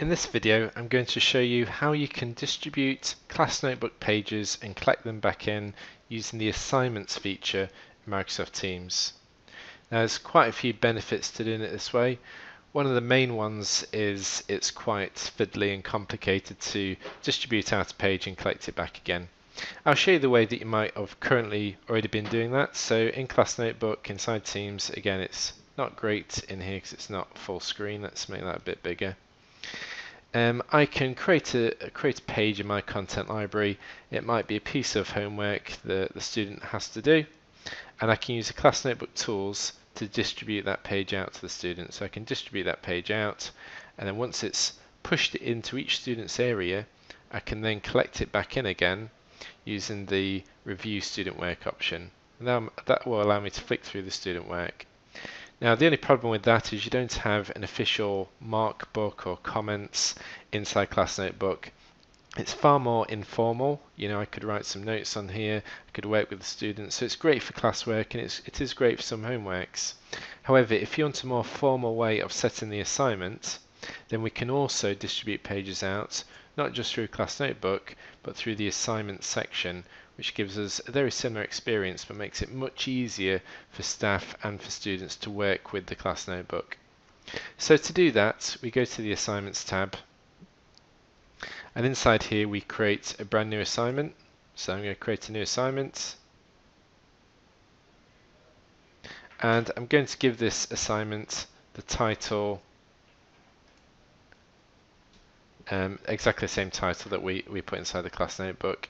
In this video, I'm going to show you how you can distribute Class Notebook pages and collect them back in using the Assignments feature in Microsoft Teams. Now, there's quite a few benefits to doing it this way. One of the main ones is it's quite fiddly and complicated to distribute out a page and collect it back again. I'll show you the way that you might have currently already been doing that. So in Class Notebook, inside Teams, again, it's not great in here because it's not full screen. Let's make that a bit bigger. I can create a page in my content library. It might be a piece of homework that the student has to do, and I can use the Class Notebook tools to distribute that page out to the student. So I can distribute that page out, and then once it's pushed into each student's area, I can then collect it back in again using the Review Student Work option. Now that will allow me to flick through the student work. Now the only problem with that is you don't have an official mark book or comments inside Class Notebook. It's far more informal. You know, I could write some notes on here, I could work with the students, so it's great for classwork and it is great for some homeworks. However, if you want a more formal way of setting the assignment, then we can also distribute pages out, not just through Class Notebook, but through the Assignment section, which gives us a very similar experience but makes it much easier for staff and for students to work with the Class Notebook. So to do that, we go to the Assignments tab, and inside here we create a brand new assignment. So I'm going to create a new assignment, and I'm going to give this assignment the title, exactly the same title that we put inside the Class Notebook.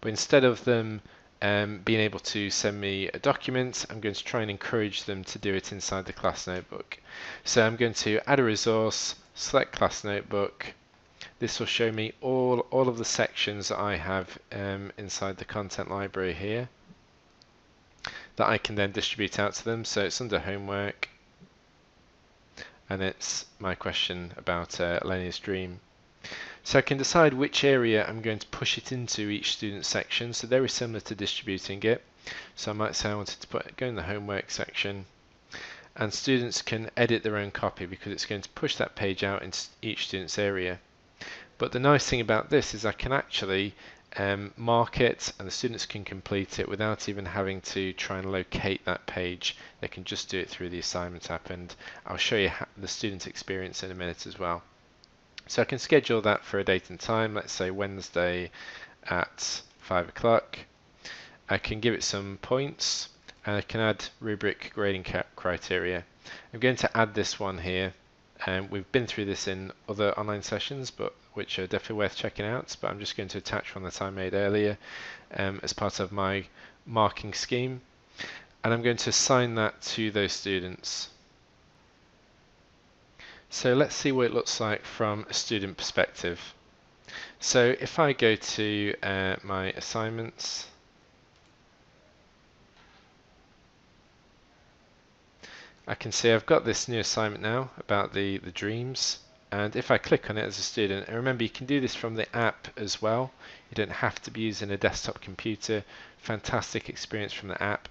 But instead of them being able to send me a document, I'm going to try and encourage them to do it inside the Class Notebook. So I'm going to add a resource, select Class Notebook. This will show me all of the sections that I have inside the content library here that I can then distribute out to them. So it's under homework, and it's my question about Lenia's Dream. So I can decide which area I'm going to push it into each student section. So very similar to distributing it. So I might say I wanted to go in the homework section, and students can edit their own copy because it's going to push that page out into each student's area. But the nice thing about this is I can actually mark it, and the students can complete it without even having to try and locate that page. They can just do it through the Assignment app, and I'll show you the student experience in a minute as well. So I can schedule that for a date and time, let's say Wednesday at 5 o'clock. I can give it some points, and I can add rubric grading criteria. I'm going to add this one here, and we've been through this in other online sessions, but which are definitely worth checking out, but I'm just going to attach one that I made earlier as part of my marking scheme, and I'm going to assign that to those students. So let's see what it looks like from a student perspective. So if I go to my assignments, I can see I've got this new assignment now about the dreams, and if I click on it as a student, and remember you can do this from the app as well, you don't have to be using a desktop computer. Fantastic experience from the app.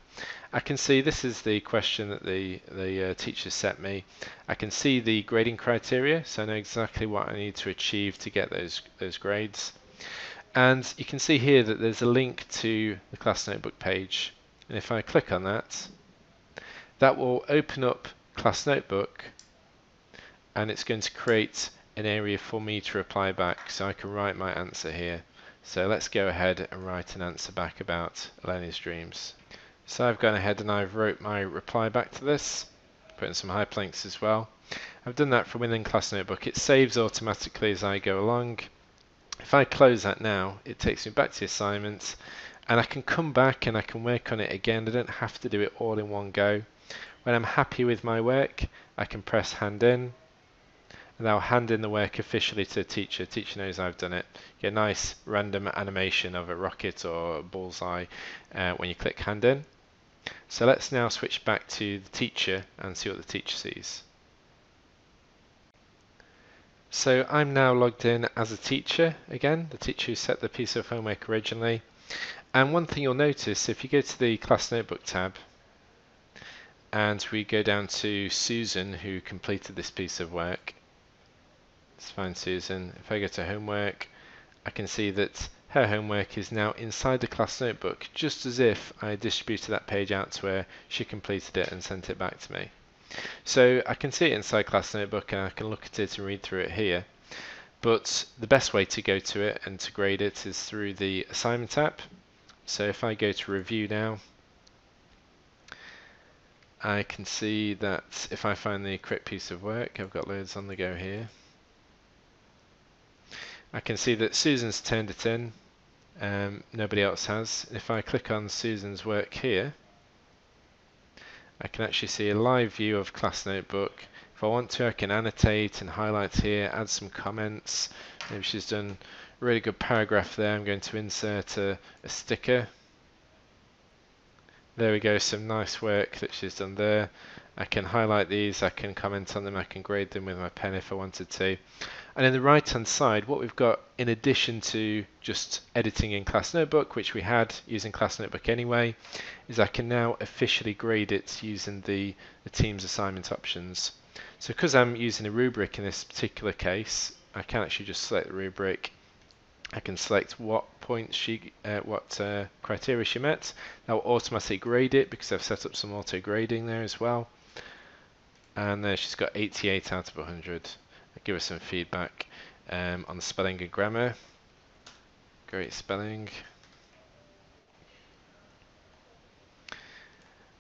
I can see this is the question that the teacher set me. I can see the grading criteria, so I know exactly what I need to achieve to get those grades. And you can see here that there's a link to the Class Notebook page. And if I click on that, that will open up Class Notebook, and it's going to create an area for me to reply back, so I can write my answer here. So let's go ahead and write an answer back about Lenia's Dreams. So I've gone ahead and I've wrote my reply back to this, put in some hyperlinks as well. I've done that from within Class Notebook. It saves automatically as I go along. If I close that now, it takes me back to the assignment, and I can come back and I can work on it again. I don't have to do it all in one go. When I'm happy with my work, I can press hand in, and I'll hand in the work officially to the teacher. The teacher knows I've done it. You get a nice random animation of a rocket or a bullseye when you click hand in. So let's now switch back to the teacher and see what the teacher sees. So I'm now logged in as a teacher again, the teacher who set the piece of homework originally. And one thing you'll notice, if you go to the Class Notebook tab and we go down to Susan, who completed this piece of work, Let's find Susan. If I go to homework, I can see that her homework is now inside the class notebook, just as if I distributed that page out to her, she completed it and sent it back to me. So I can see it inside class notebook and I can look at it and read through it here. But the best way to go to it and to grade it is through the assignment app. So if I go to review now, I can see that if I find the quick piece of work, I've got loads on the go here. I can see that Susan's turned it in, nobody else has. If I click on Susan's work here, I can actually see a live view of Class Notebook. If I want to, I can annotate and highlight here, add some comments. Maybe she's done a really good paragraph there. I'm going to insert a sticker. There we go, some nice work that she's done there. I can highlight these, I can comment on them, I can grade them with my pen if I wanted to. And in the right hand side, what we've got, in addition to just editing in Class Notebook, which we had using Class Notebook anyway, is I can now officially grade it using the Teams assignment options. So because I'm using a rubric in this particular case, I can actually just select the rubric. I can select what points she, what criteria she met. That will automatically grade it because I've set up some auto grading there as well. And there she's got 88 out of 100. I'll give her some feedback on the spelling and grammar. Great spelling.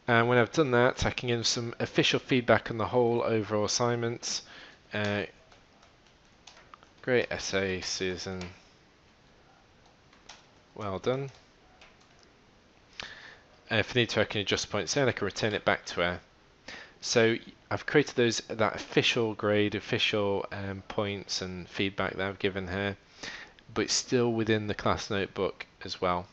And when I've done that, I can give some official feedback on the whole overall assignment. Great essay, Susan. Well done. If I need to, I can adjust points there and I can return it back to her. So I've created those, that official grade, official points and feedback that I've given her, but still within the class notebook as well.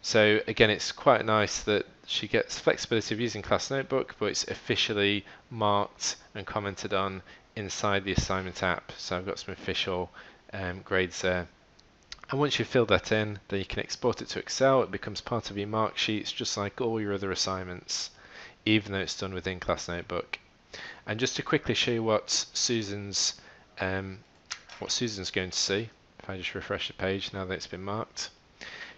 So again, it's quite nice that she gets flexibility of using class notebook, but it's officially marked and commented on inside the assignment app. So I've got some official grades there. And once you fill that in, then you can export it to Excel. It becomes part of your mark sheets, just like all your other assignments, even though it's done within Class Notebook. And just to quickly show you what Susan's going to see, if I just refresh the page now that it's been marked,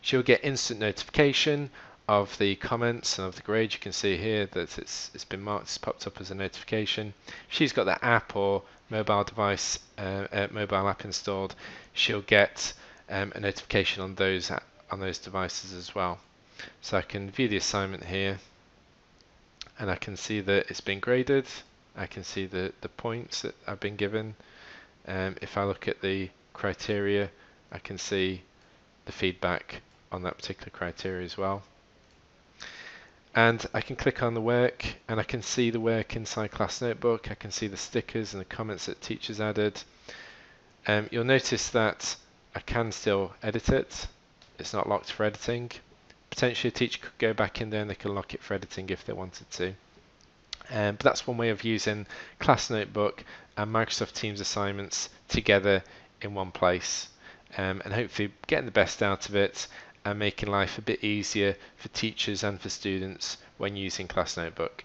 she'll get instant notification of the comments and of the grade. You can see here that it's been marked, it's popped up as a notification. She's got the app or mobile device, mobile app installed. She'll get a notification on those devices as well. So I can view the assignment here and I can see that it's been graded. I can see the points that I've been given. If I look at the criteria, I can see the feedback on that particular criteria as well. And I can click on the work and I can see the work inside Class Notebook. I can see the stickers and the comments that teachers added. You'll notice that I can still edit it, it's not locked for editing. Potentially a teacher could go back in there and they can lock it for editing if they wanted to. But that's one way of using Class Notebook and Microsoft Teams assignments together in one place, and hopefully getting the best out of it and making life a bit easier for teachers and for students when using Class Notebook.